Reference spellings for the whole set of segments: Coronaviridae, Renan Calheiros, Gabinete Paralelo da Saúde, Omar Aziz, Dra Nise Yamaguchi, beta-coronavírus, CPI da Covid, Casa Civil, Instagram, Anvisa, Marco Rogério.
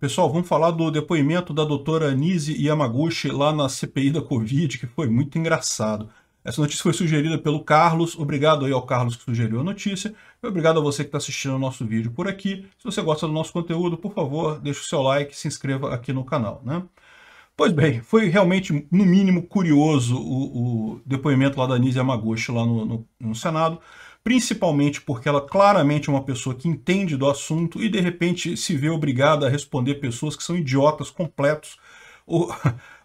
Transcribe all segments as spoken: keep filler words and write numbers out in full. Pessoal, vamos falar do depoimento da doutora Nise Yamaguchi lá na C P I da Covid, que foi muito engraçado. Essa notícia foi sugerida pelo Carlos. Obrigado aí ao Carlos que sugeriu a notícia. E obrigado a você que está assistindo o nosso vídeo por aqui. Se você gosta do nosso conteúdo, por favor, deixe o seu like e se inscreva aqui no canal, né? Pois bem, foi realmente, no mínimo, curioso o, o depoimento lá da Nise Yamaguchi lá no, no, no Senado, principalmente porque ela claramente é uma pessoa que entende do assunto e, de repente, se vê obrigada a responder pessoas que são idiotas completos. Ou,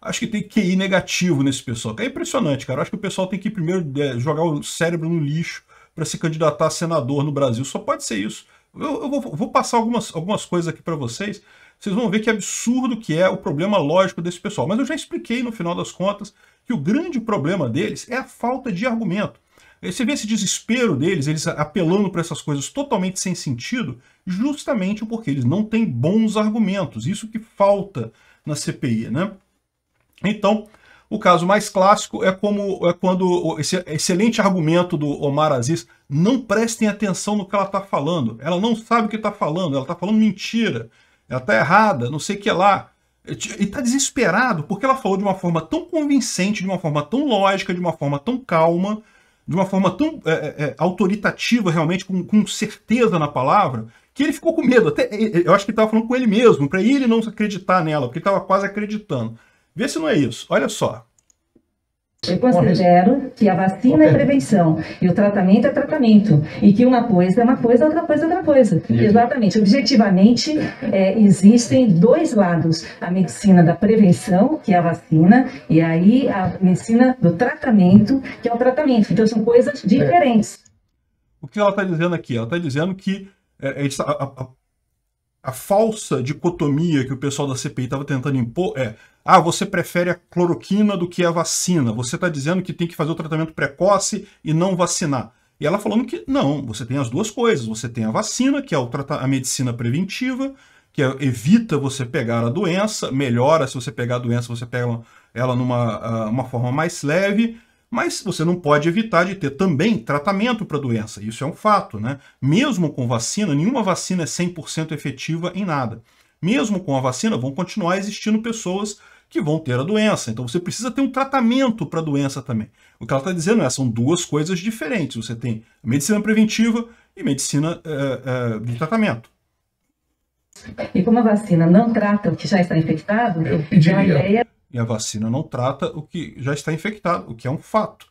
acho que tem Q I negativo nesse pessoal. É impressionante, cara. Acho que o pessoal tem que primeiro é, jogar o cérebro no lixo para se candidatar a senador no Brasil. Só pode ser isso. Eu, eu vou, vou passar algumas, algumas coisas aqui para vocês. Vocês vão ver que absurdo que é o problema lógico desse pessoal. Mas eu já expliquei, no final das contas, que o grande problema deles é a falta de argumento. Você vê esse desespero deles, eles apelando para essas coisas totalmente sem sentido, justamente porque eles não têm bons argumentos. Isso que falta na C P I, né? Então, o caso mais clássico é, como, é quando esse excelente argumento do Omar Aziz: não prestem atenção no que ela está falando. Ela não sabe o que está falando, ela está falando mentira. Ela está errada, não sei o que lá. E está desesperado, porque ela falou de uma forma tão convincente, de uma forma tão lógica, de uma forma tão calma, de uma forma tão é, é, autoritativa, realmente, com, com certeza na palavra, que ele ficou com medo. Até, eu acho que ele estava falando com ele mesmo, para ele não acreditar nela, porque ele estava quase acreditando. Vê se não é isso. Olha só. Eu considero que a vacina é prevenção e o tratamento é tratamento, e que uma coisa é uma coisa, outra coisa é outra coisa. Exatamente. Objetivamente, é, existem dois lados: a medicina da prevenção, que é a vacina, e aí a medicina do tratamento, que é o tratamento. Então são coisas diferentes. O que ela está dizendo aqui? Ela está dizendo que é, é, a, a, a falsa dicotomia que o pessoal da C P I estava tentando impor é: ah, você prefere a cloroquina do que a vacina. Você está dizendo que tem que fazer o tratamento precoce e não vacinar. E ela falando que não, você tem as duas coisas. Você tem a vacina, que é o a medicina preventiva, que é, evita você pegar a doença, melhora se você pegar a doença, você pega ela numa uma forma mais leve, mas você não pode evitar de ter também tratamento para a doença. Isso é um fato, né? Mesmo com vacina, nenhuma vacina é cem por cento efetiva em nada. Mesmo com a vacina, vão continuar existindo pessoas que vão ter a doença. Então você precisa ter um tratamento para a doença também. O que ela está dizendo é, são duas coisas diferentes. Você tem medicina preventiva e medicina é, é, de tratamento. E como a vacina não trata o que já está infectado, eu pediria. Ideia... E a vacina não trata o que já está infectado, o que é um fato.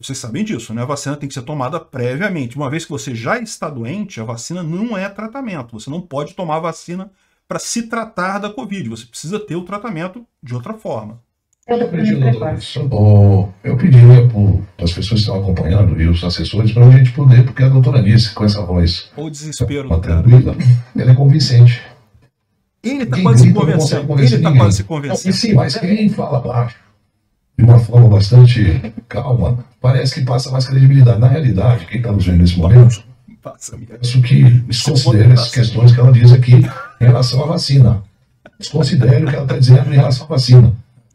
Vocês sabem disso, né? A vacina tem que ser tomada previamente. Uma vez que você já está doente, a vacina não é tratamento. Você não pode tomar a vacina para se tratar da Covid, você precisa ter o tratamento de outra forma. Eu pediria, eu pediria para as pessoas que estão acompanhando e os assessores para a gente poder, porque a doutora Nise, com essa voz o desespero tá, cara. Tranquila, ela é convincente. Ele está quase se convencendo. Ele está quase se convencendo. Sim, mas quem fala baixo, de uma forma bastante calma, parece que passa mais credibilidade. Na realidade, quem está nos vendo nesse momento, peço que desconsidere as questões que ela diz aqui em relação à vacina. Desconsidere o que ela está dizendo em relação à vacina.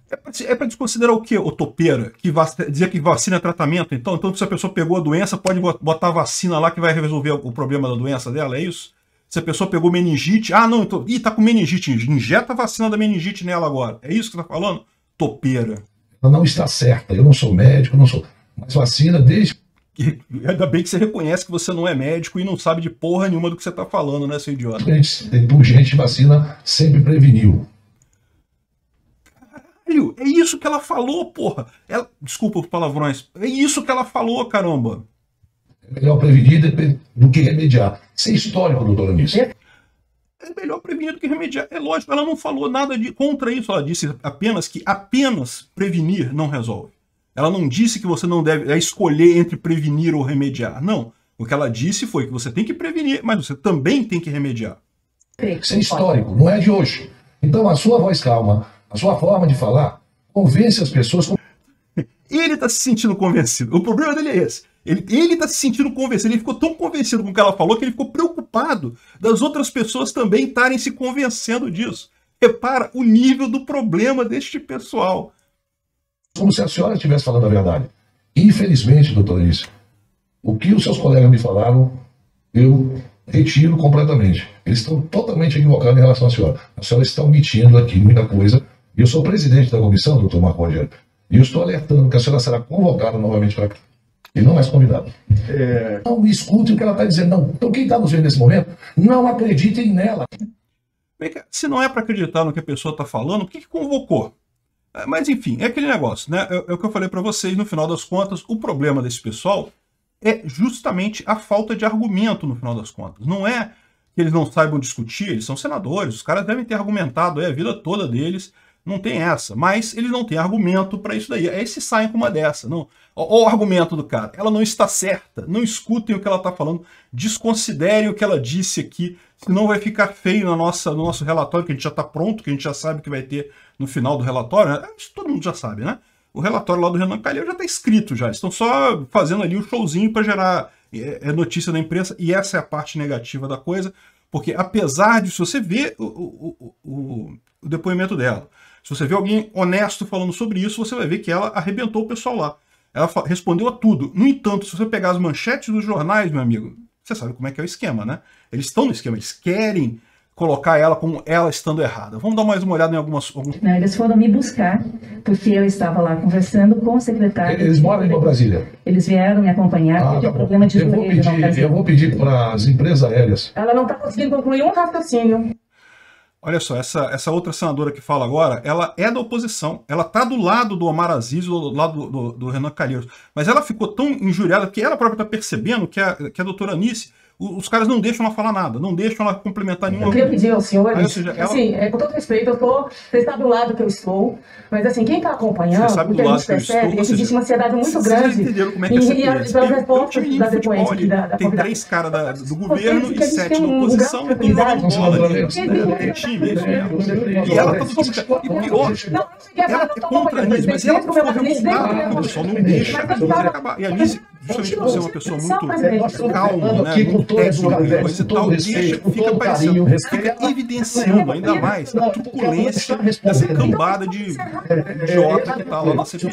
É para desconsiderar o quê, ô topeira? Que dizer que vacina é tratamento, então? Então, se a pessoa pegou a doença, pode botar a vacina lá que vai resolver o problema da doença dela, é isso? Se a pessoa pegou meningite, ah, não, então, ih, tá com meningite, injeta a vacina da meningite nela agora. É isso que tá falando? Topeira. Ela não está certa, eu não sou médico, eu não sou... Mas vacina desde... E ainda bem que você reconhece que você não é médico e não sabe de porra nenhuma do que você está falando, né, seu idiota? Por gente, vacina sempre preveniu. Caralho, é isso que ela falou, porra. Ela... Desculpa os palavrões. É isso que ela falou, caramba. É melhor prevenir do que remediar. Isso é histórico, doutora Nise. É melhor prevenir do que remediar. É lógico, ela não falou nada de... contra isso. Ela disse apenas que apenas prevenir não resolve. Ela não disse que você não deve escolher entre prevenir ou remediar. Não. O que ela disse foi que você tem que prevenir, mas você também tem que remediar. Isso é histórico, não é de hoje. Então a sua voz calma, a sua forma de falar, convence as pessoas... Ele está se sentindo convencido. O problema dele é esse. Ele está se sentindo convencido. Ele ficou tão convencido com o que ela falou que ele ficou preocupado das outras pessoas também estarem se convencendo disso. Repara o nível do problema deste pessoal. Como se a senhora estivesse falando a verdade. Infelizmente, doutora Nise, o que os seus colegas me falaram, eu Retiro completamente. Eles estão totalmente equivocados em relação à senhora. A senhora está omitindo aqui muita coisa. Eu sou presidente da comissão, doutor Marco Rogério, e eu estou alertando que a senhora será convocada novamente para cá. E não mais convidada. É... Não escute o que ela está dizendo, não. Então quem está nos vendo nesse momento, não acreditem nela. Se não é para acreditar no que a pessoa está falando, por que que convocou? Mas enfim, é aquele negócio, né? É o que eu falei para vocês, no final das contas, o problema desse pessoal é justamente a falta de argumento no final das contas. Não é que eles não saibam discutir, eles são senadores, os caras devem ter argumentado aí a vida toda deles, não tem essa, mas eles não têm argumento para isso daí. Aí se saem com uma dessa, não. Olha o argumento do cara, ela não está certa, não escutem o que ela está falando, desconsiderem o que ela disse aqui, senão vai ficar feio na nossa, no nosso relatório, que a gente já está pronto, que a gente já sabe que vai ter no final do relatório, né? Isso todo mundo já sabe, né? O relatório lá do Renan Calheiros já está escrito, já. Estão só fazendo ali um showzinho para gerar é, notícia na imprensa, e essa é a parte negativa da coisa, porque apesar disso, você vê o, o, o, o depoimento dela, se você vê alguém honesto falando sobre isso, você vai ver que ela arrebentou o pessoal lá. Ela respondeu a tudo. No entanto, se você pegar as manchetes dos jornais, meu amigo, você sabe como é que é o esquema, né? Eles estão no esquema, eles querem colocar ela como ela estando errada. Vamos dar mais uma olhada em algumas... algumas... Não, eles foram me buscar, porque eu estava lá conversando com o secretário... Eles moram em Brasília? Eles vieram me acompanhar, ah, porque tá o problema de... Eu vou pedir, eu vou pedir para as empresas aéreas... Ela não está conseguindo concluir um raciocínio. Olha só, essa, essa outra senadora que fala agora, ela é da oposição, ela tá do lado do Omar Aziz, do lado do, do, do Renan Calheiros, mas ela ficou tão injuriada que ela própria tá percebendo que a, que a doutora Nise, os, os caras não deixam ela falar nada, não deixam ela complementar nenhuma... Eu queria pedir aos senhores, Aí, seja, ela... assim, é, com todo respeito, eu tô, você está do lado que eu estou, mas assim, quem tá acompanhando, você sabe do lado que eu estou, percebe, existe uma ansiedade muito vocês grande... Vocês entenderam como é que é essa coisa? Eu, eu tive da futebol, da, da, da tem três caras da, do governo e sete da oposição, e tem uma bola ali, e ela tá do tipo, e pior, ela é contra a Nise, mas ela ficou revoltada, o pessoal não deixa a coisa acabar. E a Nise, justamente por ser uma pessoa muito calma, né, muito técnica, coisa e tal, deixa, fica parecendo, fica evidenciando ainda mais a truculência dessa cambada de idiota que tá lá na C P I.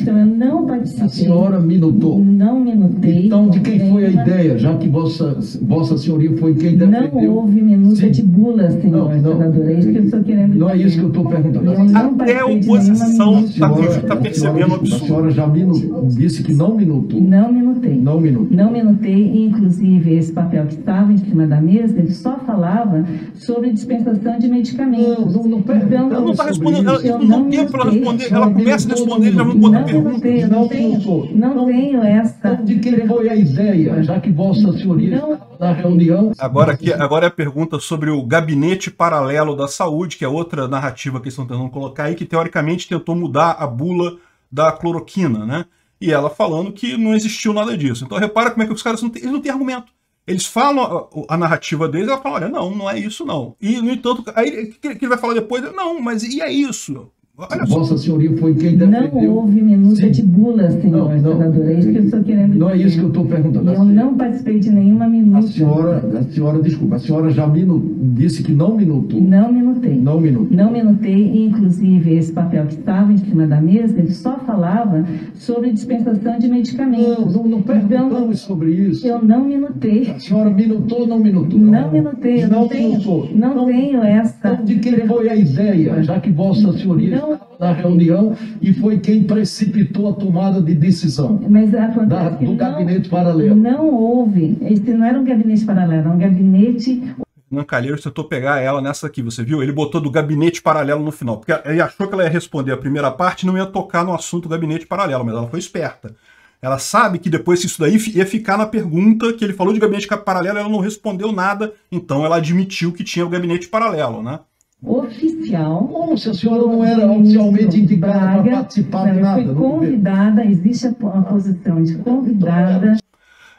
Então eu não participei. A senhora minutou. Não minutei. Então de quem foi a ideia, já que vossa, vossa senhoria foi quem defendeu? Não houve minuta de bula, senhor senador. É isso que eu estou querendo. Não é isso que eu estou perguntando. Até a oposição está percebendo o absurdo. A senhora já minutou, disse que não minutou. Não minutei. Não minutei. Não minutei, inclusive esse papel que estava em cima da mesa, ele só falava sobre dispensação de medicamentos. Não, não, não, ela não está respondendo, ela não tem tempo para responder, ela começa a responder e já não Não, não, tenho, não, tenho, não tenho essa. Então, de quem foi a ideia, já que vossa senhoria na reunião... Agora, aqui, agora é a pergunta sobre o Gabinete Paralelo da Saúde, que é outra narrativa que eles estão tentando colocar aí, que teoricamente tentou mudar a bula da cloroquina, né? E ela falando que não existiu nada disso. Então repara como é que os caras não têm, eles não têm argumento. Eles falam a, a narrativa deles, ela fala, olha, não, não é isso não. E no entanto, aí que, que ele vai falar depois, não, mas e é isso? Olha, vossa senhoria foi quem defendeu. Não houve minuta de bula, senhor senador. É isso que eu estou querendo. Não é isso que eu estou perguntando. Eu não participei de nenhuma minuta. A senhora, a senhora, desculpa, a senhora já minu, disse que não minutou. Não minutei. Não minutei. Não minutei, inclusive esse papel que estava em cima da mesa, ele só falava sobre dispensação de medicamentos. Não, não, não perguntamos sobre isso. Eu não minutei. A senhora minutou ou não minutou? Não minutei. Não minutou. Não tenho essa. Então, de quem foi a ideia, já que vossa senhoria... da reunião e foi quem precipitou a tomada de decisão mas acontece da, do não, gabinete paralelo. Não houve, esse não era um gabinete paralelo, era um gabinete... Renan Calheiros tentou pegar ela nessa aqui, você viu? Ele botou do gabinete paralelo no final, porque ele achou que ela ia responder a primeira parte e não ia tocar no assunto do gabinete paralelo, mas ela foi esperta. Ela sabe que depois isso daí ia ficar na pergunta que ele falou de gabinete paralelo, ela não respondeu nada, então ela admitiu que tinha o gabinete paralelo, né? Oficial. Como se a senhora não era oficialmente indicada para participar de nada? Foi convidada, existe a posição de convidada.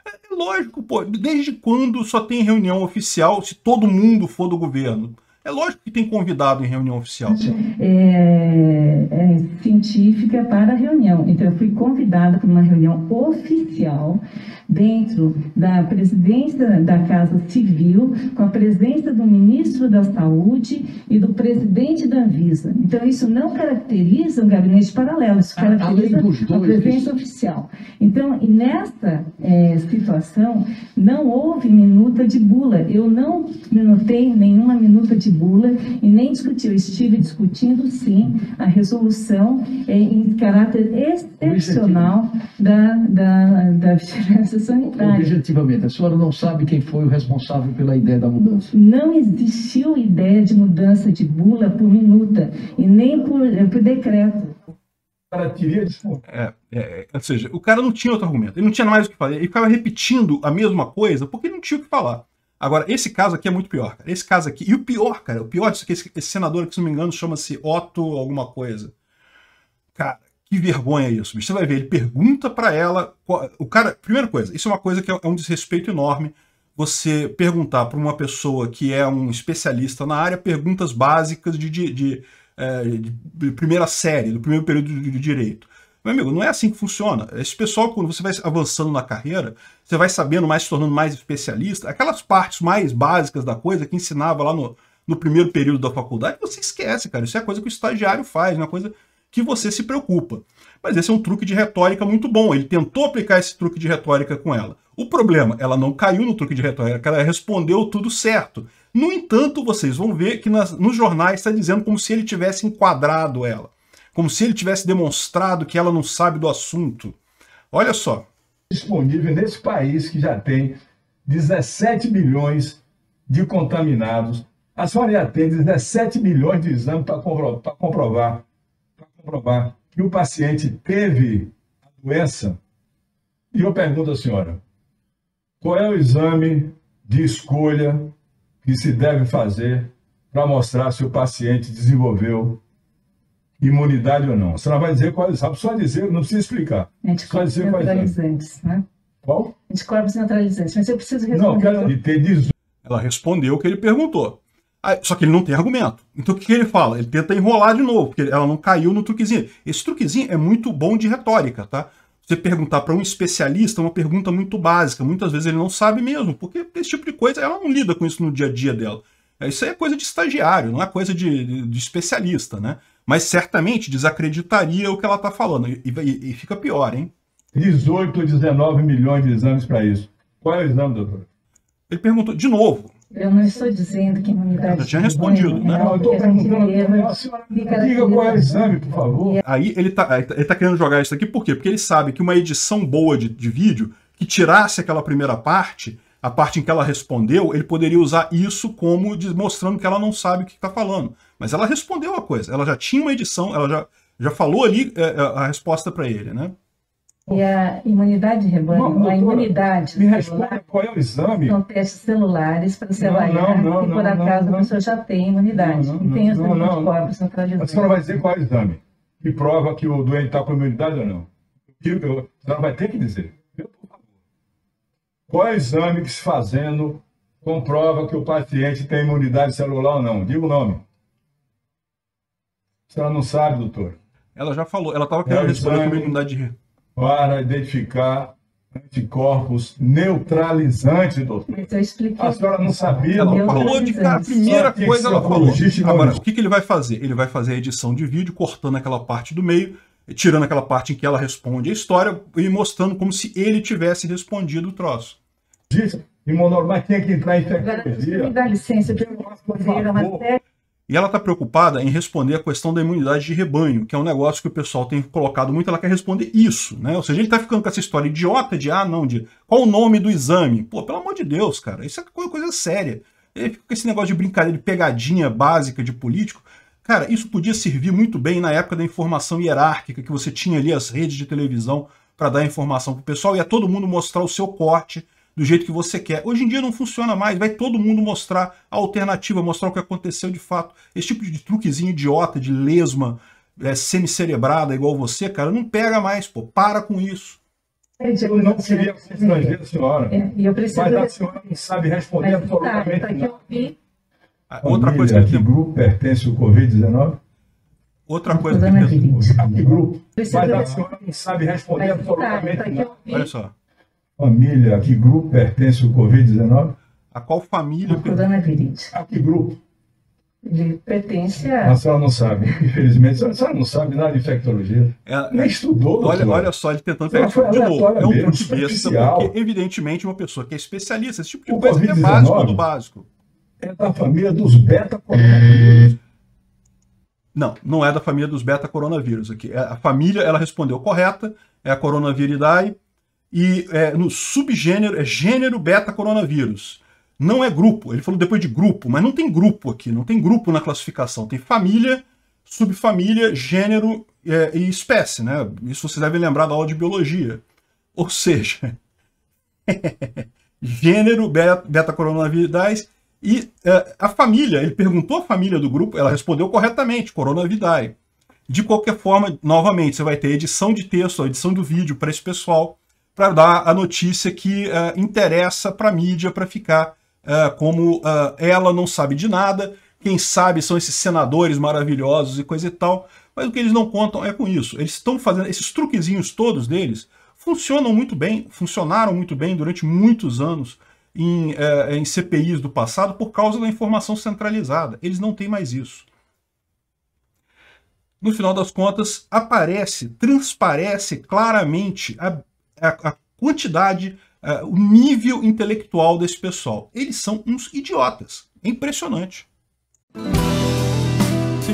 É lógico, pô, desde quando só tem reunião oficial se todo mundo for do governo? É lógico que tem convidado em reunião oficial. É, é científica para a reunião. Então, eu fui convidada para uma reunião oficial dentro da presidência da Casa Civil, com a presença do ministro da Saúde e do presidente da Anvisa. Então, isso não caracteriza um gabinete paralelo, isso caracteriza a presença oficial. Então, e nessa é, situação, não houve minuta de bula. Eu não minutei nenhuma minuta de bula e nem discutiu. Eu estive discutindo, sim, a resolução é, em caráter excepcional da, da, da vigilância sanitária. Objetivamente, a senhora não sabe quem foi o responsável pela ideia da mudança? Não existiu ideia de mudança de bula por minuta e nem por, por decreto. É, é, ou seja, o cara não tinha outro argumento, ele não tinha mais o que falar, ele ficava repetindo a mesma coisa porque ele não tinha o que falar. Agora, esse caso aqui é muito pior, cara. Esse caso aqui, e o pior, cara, o pior disso aqui, esse, esse senador aqui, se não me engano, chama-se Otto alguma coisa. Cara, que vergonha isso, bicho. Você vai ver, ele pergunta pra ela, qual, o cara, primeira coisa, isso é uma coisa que é, é um desrespeito enorme, você perguntar pra uma pessoa que é um especialista na área, perguntas básicas de, de, de, é, de primeira série, do primeiro período de direito. Meu amigo, não é assim que funciona. Esse pessoal, quando você vai avançando na carreira, você vai sabendo mais, se tornando mais especialista. Aquelas partes mais básicas da coisa que ensinava lá no, no primeiro período da faculdade, você esquece, cara. Isso é a coisa que o estagiário faz, não é coisa que você se preocupa. Mas esse é um truque de retórica muito bom. Ele tentou aplicar esse truque de retórica com ela. O problema, ela não caiu no truque de retórica, ela respondeu tudo certo. No entanto, vocês vão ver que nas, nos jornais está dizendo como se ele tivesse enquadrado ela. Como se ele tivesse demonstrado que ela não sabe do assunto. Olha só. Disponível nesse país que já tem dezessete milhões de contaminados. A senhora já tem dezessete milhões de exames para compro comprovar, comprovar que o paciente teve a doença. E eu pergunto à senhora, qual é o exame de escolha que se deve fazer para mostrar se o paciente desenvolveu imunidade ou não? A senhora vai dizer qual é o exame, só dizer, não precisa explicar. Anticorpos só dizer neutralizantes, né? Qual? Anticorpos neutralizantes, mas eu preciso responder. Não, ele tem dezoito. Ela respondeu o que ele perguntou. Ah, só que ele não tem argumento. Então o que, que ele fala? Ele tenta enrolar de novo, porque ela não caiu no truquezinho. Esse truquezinho é muito bom de retórica, tá? Você perguntar para um especialista uma pergunta muito básica, muitas vezes ele não sabe mesmo, porque esse tipo de coisa, ela não lida com isso no dia a dia dela. Isso aí é coisa de estagiário, não é coisa de, de, de especialista, né? Mas certamente desacreditaria o que ela está falando. E, e, e fica pior, hein? dezoito ou dezenove milhões de exames para isso. Qual é o exame, doutor? Ele perguntou de novo. Eu não estou dizendo que imunidade... Já tinha respondido, né? Não, eu estou perguntando... Diga qual é o exame, por favor. Aí ele está ele tá querendo jogar isso aqui, por quê? Porque ele sabe que uma edição boa de, de vídeo, que tirasse aquela primeira parte, a parte em que ela respondeu, ele poderia usar isso como mostrando que ela não sabe o que está falando. Mas ela respondeu a coisa, ela já tinha uma edição, ela já, já falou ali a resposta para ele, né? E a imunidade de rebanho, não, doutora, a imunidade me responde qual é o exame? São testes celulares para se avaliar se por acaso não, a pessoa já tem imunidade. Não, não, não, tem os anticorpos neutralizantes. A senhora vai dizer qual é o exame? Que prova que o doente está com imunidade ou não? Eu, a senhora vai ter que dizer. Eu, por favor. Qual é o exame que se fazendo comprova que o paciente tem imunidade celular ou não? Diga o nome. A senhora não sabe, doutor. Ela já falou, ela estava querendo é responder com imunidade de rebanho. Para identificar anticorpos neutralizantes, doutor. Eu expliquei. A senhora não sabia. Ela falou de cara, a primeira coisa ela falou. Agora, o que, que ele vai fazer? Ele vai fazer a edição de vídeo, cortando aquela parte do meio, tirando aquela parte em que ela responde a história e mostrando como se ele tivesse respondido o troço. Mas tem que entrar em tecnologia. Me dá licença, eu posso fazer uma matéria. E ela está preocupada em responder a questão da imunidade de rebanho, que é um negócio que o pessoal tem colocado muito, ela quer responder isso, né? Ou seja, ele está ficando com essa história idiota de, ah, não, de qual o nome do exame? Pô, pelo amor de Deus, cara, isso é coisa séria. Ele fica com esse negócio de brincadeira, de pegadinha básica de político. Cara, isso podia servir muito bem na época da informação hierárquica, que você tinha ali as redes de televisão para dar informação para o pessoal e a todo mundo mostrar o seu corte do jeito que você quer. Hoje em dia não funciona mais, vai todo mundo mostrar a alternativa, mostrar o que aconteceu de fato. Esse tipo de truquezinho idiota, de lesma, é, semicerebrada igual você, cara, não pega mais, pô, para com isso. Eu não queria ser estrangeira, senhora, mas a senhora não sabe responder absolutamente nada. Outra família, coisa que, que grupo pertence o covid dezenove? Outra coisa que pertence o grupo. Mas a senhora não sabe responder absolutamente nada. Olha só. Família, a que grupo pertence o covid dezenove? A qual família? Pertence? A que grupo? Ele pertence a... A senhora não sabe, infelizmente. A senhora não sabe nada de infectologia. É, nem estudou. Olha, olha só, ele tentando pegar de novo. É um curso besta, porque evidentemente uma pessoa que é especialista, esse tipo de coisa é básico do básico. É da família dos beta-coronavírus. Não, não é da família dos beta-coronavírus aqui. A família, ela respondeu correta, é a Coronaviridae, e é, no subgênero, é gênero beta-coronavírus. Não é grupo, ele falou depois de grupo, mas não tem grupo aqui, não tem grupo na classificação. Tem família, subfamília, gênero é, e espécie, né? Isso vocês devem lembrar da aula de biologia. Ou seja, gênero beta-coronavírus e é, a família, ele perguntou a família do grupo, ela respondeu corretamente, Coronaviridae. De qualquer forma, novamente, você vai ter edição de texto, a edição do vídeo para esse pessoal, para dar a notícia que uh, interessa para a mídia, para ficar uh, como uh, ela não sabe de nada, quem sabe são esses senadores maravilhosos e coisa e tal, mas o que eles não contam é com isso. Eles estão fazendo esses truquezinhos todos deles, funcionam muito bem, funcionaram muito bem durante muitos anos em, uh, em C P Is do passado por causa da informação centralizada. Eles não têm mais isso. No final das contas, aparece, transparece claramente a a quantidade, uh, o nível intelectual desse pessoal. Eles são uns idiotas. É impressionante. Se